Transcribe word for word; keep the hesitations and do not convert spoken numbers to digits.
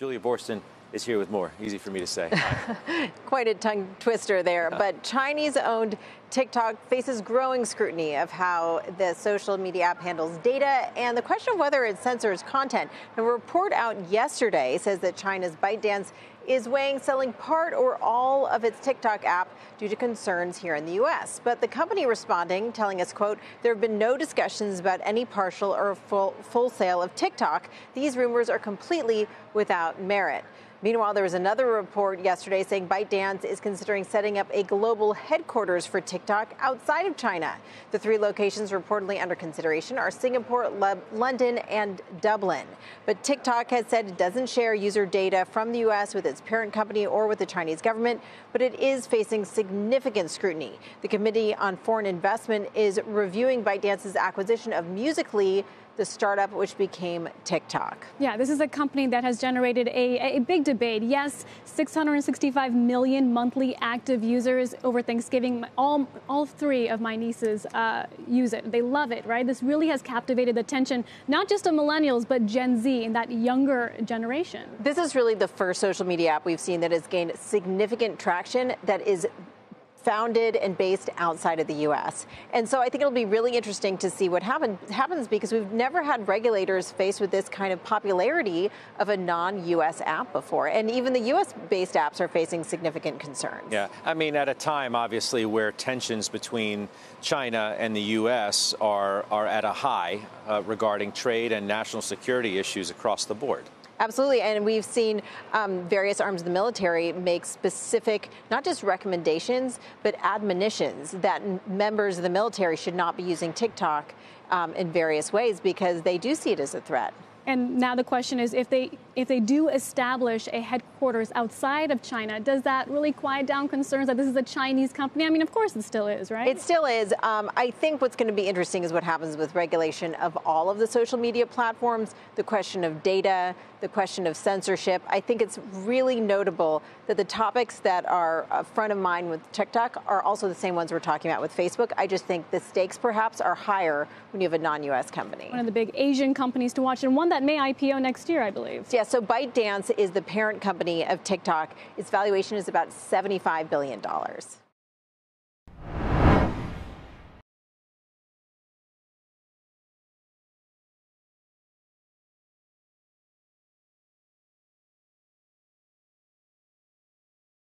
Julia Boorstin is here with more. Easy for me to say. Quite a tongue twister there. But Chinese-owned TikTok faces growing scrutiny of how the social media app handles data and the question of whether it censors content. A report out yesterday says that China's ByteDance is weighing selling part or all of its TikTok app due to concerns here in the U S. But the company responding, telling us, quote, there have been no discussions about any partial or full, full sale of TikTok. These rumors are completely without merit. Meanwhile, there was another report yesterday saying ByteDance is considering setting up a global headquarters for TikTok outside of China. The three locations reportedly under consideration are Singapore, London, and Dublin. But TikTok has said it doesn't share user data from the U S with its parent company or with the Chinese government, but it is facing significant scrutiny. The Committee on Foreign Investment is reviewing ByteDance's acquisition of Musical.ly, the startup which became TikTok. Yeah, this is a company that has generated a, a big debate. Yes, six hundred sixty-five million monthly active users over Thanksgiving. All, all three of my nieces uh, use it. They love it, right? This really has captivated the attention, not just of millennials, but Gen Z and that younger generation. This is really the first social media app we've seen that has gained significant traction that is founded and based outside of the U S. And so I think it'll be really interesting to see what happen, happens because we've never had regulators faced with this kind of popularity of a non-U S app before. And even the U S-based apps are facing significant concerns. Yeah, I mean, at a time, obviously, where tensions between China and the U S are, are at a high uh, regarding trade and national security issues across the board. Absolutely, and we've seen um, various arms of the military make specific, not just recommendations, but admonitions that members of the military should not be using TikTok um, in various ways because they do see it as a threat. And now the question is, if they if they do establish a headquarters outside of China, does that really quiet down concerns that this is a Chinese company? I mean, of course it still is, right? It still is. Um, I think what's going to be interesting is what happens with regulation of all of the social media platforms, the question of data, the question of censorship. I think it's really notable that the topics that are front of mind with TikTok are also the same ones we're talking about with Facebook. I just think the stakes perhaps are higher when you have a non-U S company. One of the big Asian companies to watch, and one that may I P O next year, I believe. Yeah, so ByteDance is the parent company of TikTok. Its valuation is about seventy-five billion dollars.